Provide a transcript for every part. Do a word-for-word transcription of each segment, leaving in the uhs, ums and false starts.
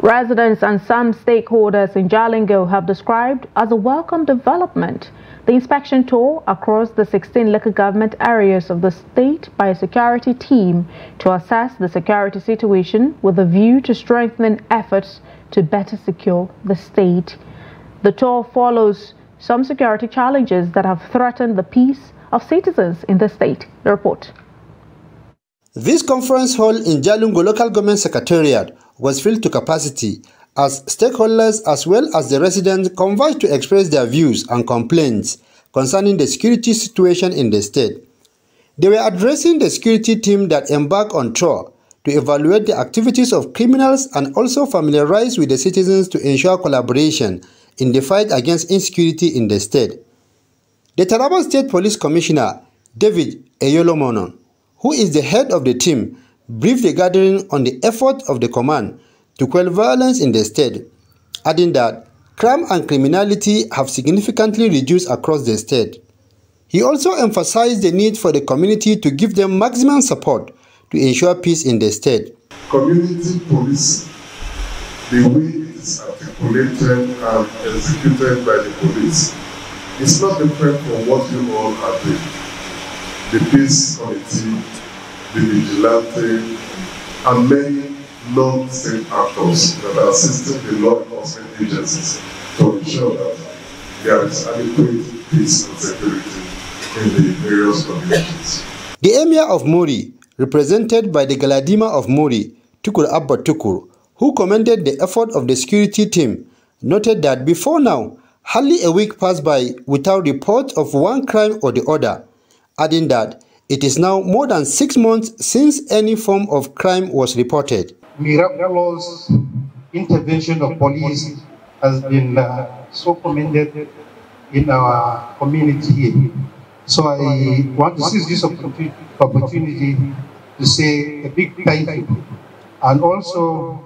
Residents and some stakeholders in Jalingo have described as a welcome development the inspection tour across the sixteen local government areas of the state by a security team to assess the security situation with a view to strengthening efforts to better secure the state. The tour follows some security challenges that have threatened the peace of citizens in the state. The report. This conference hall in Jalingo Local Government Secretariat was filled to capacity as stakeholders as well as the residents converged to express their views and complaints concerning the security situation in the state. They were addressing the security team that embarked on tour to evaluate the activities of criminals and also familiarize with the citizens to ensure collaboration in the fight against insecurity in the state. The Taraba State Police Commissioner, David Ayolomonon, who is the head of the team, briefed the gathering on the effort of the command to quell violence in the state, adding that crime and criminality have significantly reduced across the state. He also emphasized the need for the community to give them maximum support to ensure peace in the state. Community police, the way it is articulated and executed by the police, is not different from what you all are doing. The peace committee, the vigilante, and many non-state actors that are assisting the law enforcement agencies to ensure that there is adequate peace and security in the various communities. The Emir of Mori, represented by the Galadima of Mori, Tukur Abba Tukur, who commended the effort of the security team, noted that before now, hardly a week passed by without report of one crime or the other, adding that it is now more than six months since any form of crime was reported. Miraculous intervention of police has been uh, so commended in our community here. So I want to seize this opportunity to say a big thank you. And also,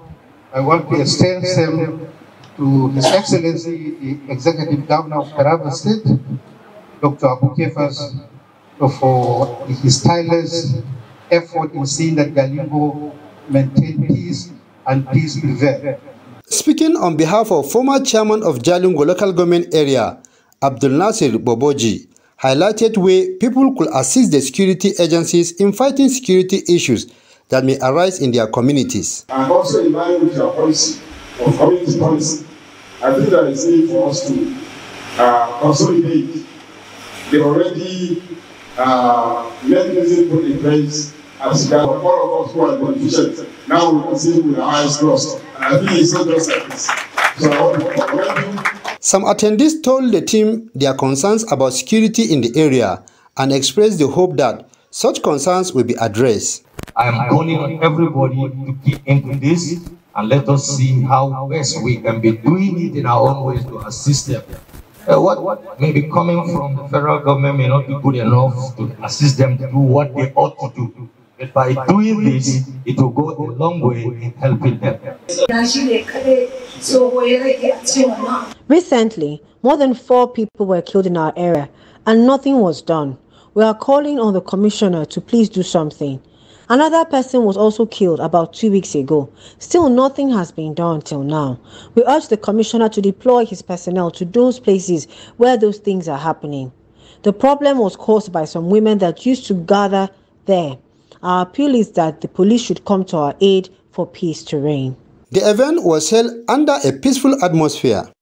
I want to extend them to His Excellency, the Executive Governor of Taraba State, Doctor Abu Kefas, for his tireless effort in seeing that Jalingo maintain peace and peace prevail. Speaking on behalf of former chairman of Jalingo Local Government Area, Abdul Nasir Boboji, highlighted where people could assist the security agencies in fighting security issues that may arise in their communities. And also in line with our policy, of community policy, I think that it's need for us to uh, consolidate the already uh, mechanism put in place as that all of us who are politicians. Now we can see with our eyes crossed. And I think it's not just like this. So I want to commend you. Some attendees told the team their concerns about security in the area and expressed the hope that such concerns will be addressed. I am calling on everybody to keep into this and let us see how best we can be doing it in our own ways to assist them. Uh, what, what may be coming from the federal government may not be good enough to assist them to do what they ought to do. But by doing this, it will go a long way in helping them. Recently, more than four people were killed in our area and nothing was done. We are calling on the commissioner to please do something. Another person was also killed about two weeks ago. Still, nothing has been done till now. We urge the commissioner to deploy his personnel to those places where those things are happening. The problem was caused by some women that used to gather there. Our appeal is that the police should come to our aid for peace to reign. The event was held under a peaceful atmosphere.